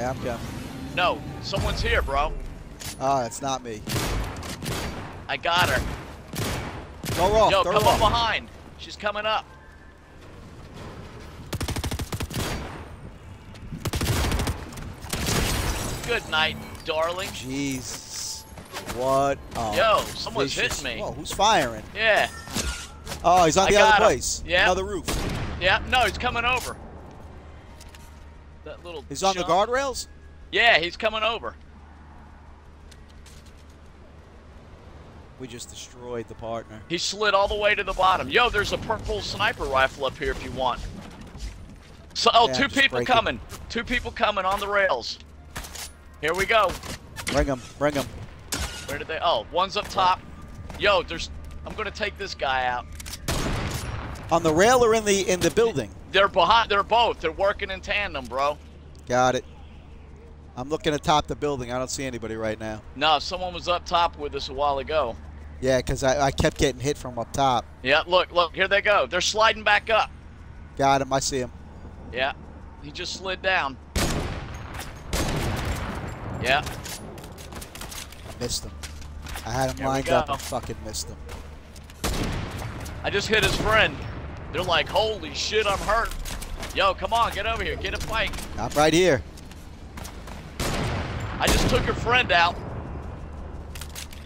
Yeah, I'm coming. No, someone's here, bro. Ah, it's not me. I got her. Throw her off. Yo, come up behind. She's coming up. Good night, darling. Jeez. What? Yo, someone's hitting me. Whoa, who's firing? Yeah. Oh, he's on the other place. Yeah. Another roof. Yeah. No, he's coming over. That little. He's on the guardrails. Yeah, he's coming over. We just destroyed the partner. He slid all the way to the bottom. Yo, there's a purple sniper rifle up here if you want. So, oh, yeah, two people coming. Two people coming on the rails. Here we go. Bring them. Bring them. Where did they? Oh, one's up top. Yo, there's. I'm gonna take this guy out. On the rail or in the building? They're behind. They're both. They're working in tandem, bro. Got it. I'm looking atop the building. I don't see anybody right now. No, someone was up top with us a while ago. Yeah, because I kept getting hit from up top. Yeah, look, look. Here they go. They're sliding back up. Got him. I see him. Yeah. He just slid down. Yeah. I missed him. I had him lined up and fucking missed him. I just hit his friend. They're like, holy shit, I'm hurt. Yo, come on. Get over here. Get a fight. I'm right here. I just took her friend out.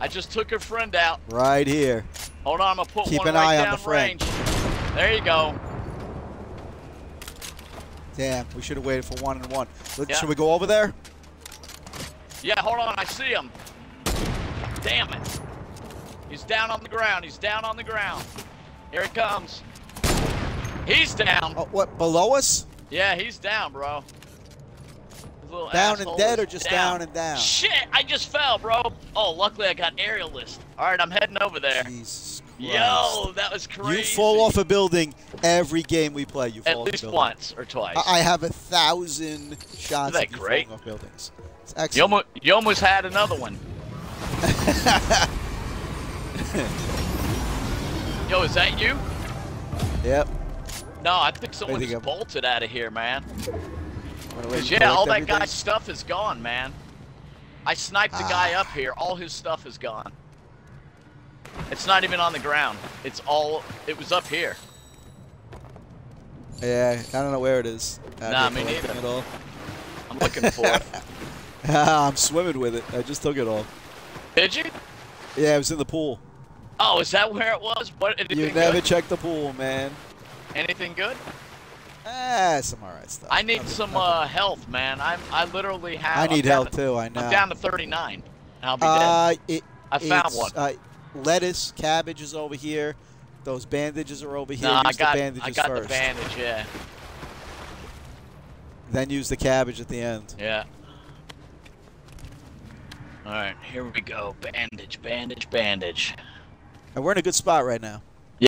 I just took her friend out. Right here. Hold on, I'm gonna put one right down range. Keep an eye on the friend. There you go. Damn, we should have waited for one and one. Yeah. Should we go over there? Yeah, hold on, I see him. Damn it. He's down on the ground. He's down on the ground. Here it comes. He's down. Oh, what, below us? Yeah, he's down, bro. Down and dead or just down and down? Shit, I just fell, bro. Oh, luckily I got aerialist. All right, I'm heading over there. Jesus Christ. Yo, that was crazy. You fall off a building every game we play. You fall off a building. At least once or twice. I have 1,000 shots at you falling off buildings. It's excellent. You almost had another one. Yo, is that you? Yep. No, I think someone just bolted out of here, man. Yeah, all that guy's stuff is gone, man. I sniped the guy up here. All his stuff is gone. It's not even on the ground. It's all... It was up here. Yeah, I don't know where it is. Nah, me neither. At all. I'm looking for it. I'm swimming with it. I just took it all. Did you? Yeah, it was in the pool. Oh, is that where it was? You never checked the pool, man. Anything good? Some alright stuff. I need some health, man. I literally have. I need health too. I know. I'm down to 39. I'll be dead. I found one. Lettuce, cabbage is over here. Those bandages are over here. No, I got the bandage. Yeah. Then use the cabbage at the end. Yeah. All right, here we go. Bandage, bandage, bandage. And we're in a good spot right now.